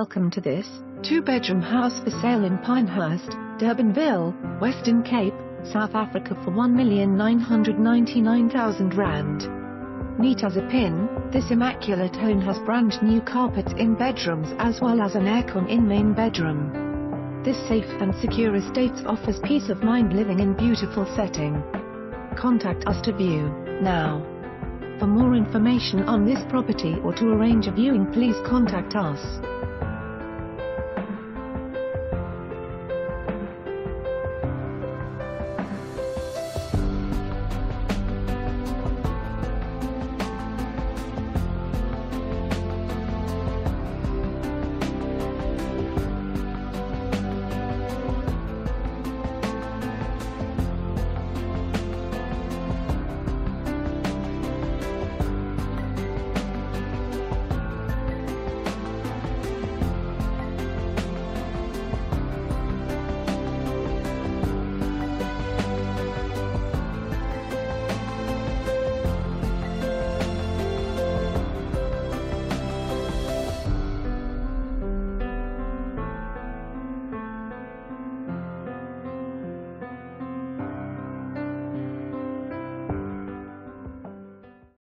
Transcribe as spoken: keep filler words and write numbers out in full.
Welcome to this two-bedroom house for sale in Pinehurst, Durbanville, Western Cape, South Africa for one million nine hundred ninety-nine thousand rand. Neat as a pin, this immaculate home has brand new carpets in bedrooms as well as an aircon in main bedroom. This safe and secure estate offers peace of mind living in beautiful setting. Contact us to view now. For more information on this property or to arrange a viewing, please contact us.